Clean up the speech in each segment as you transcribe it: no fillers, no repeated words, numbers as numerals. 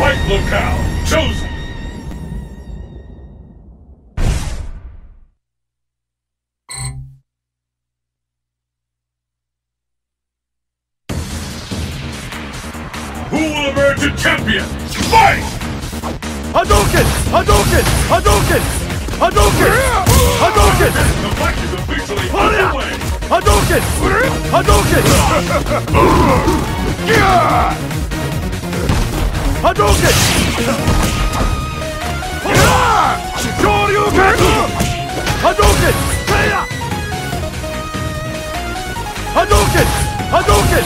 Fight locale chosen. Who will emerge a champion? Fight! Hadouken! Hadouken! Hadouken! Hadouken! Hadouken! The fight is officially underway. Hadouken! Hadouken! Hadouken! Shoryuken! Hadouken! Hadouken! Hadouken! Hadouken!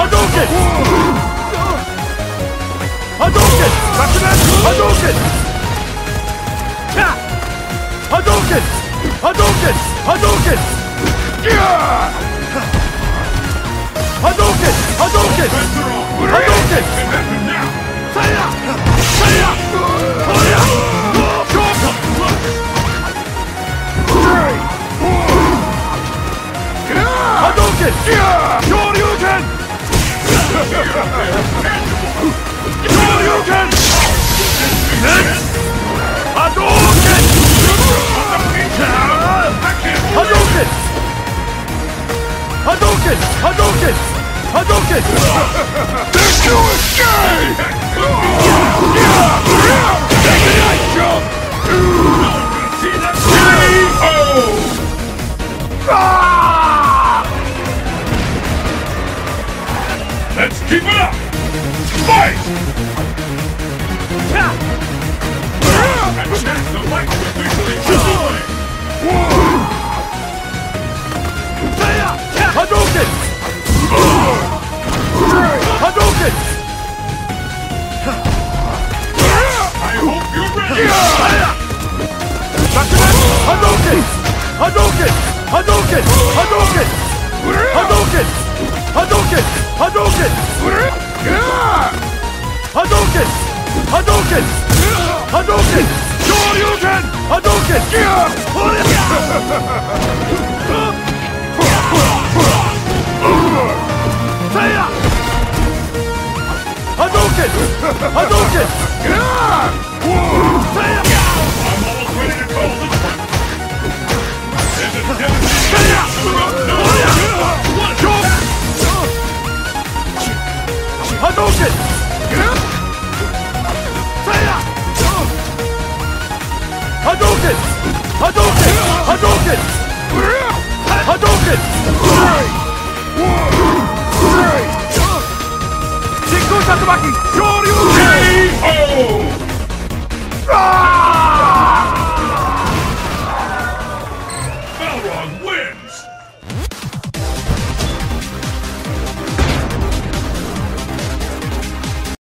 Hadouken! Hadouken! Hadouken! Hadouken! Hadouken! Hadouken! Hadouken! Hadouken! Saya! Saya! Saya! Hadouken! Shoryuken! Shoryuken! Next! Hadouken! Hadouken! Hadouken! Hadouken! Hadouken! Let's do it! Take the night jump! K.O. Let's keep it up! Fight! The fight is officially underway! Hadouken! Hadouken! I hope you're ready! Hadouken! Hadouken! Hadouken! Hadouken! Hadouken! Hadouken! Hadouken! Hadouken! Hadouken! Hadouken! Shoryuken! Hadouken! Saya! Hadouken! Hadouken! Saya! I'm almost ready to call this one. This is devastating. Saya! Hadouken! Saya! Hadouken! Hadouken! Hadouken! Hadouken! Shin Kusanagi! Shoryuken! K.O.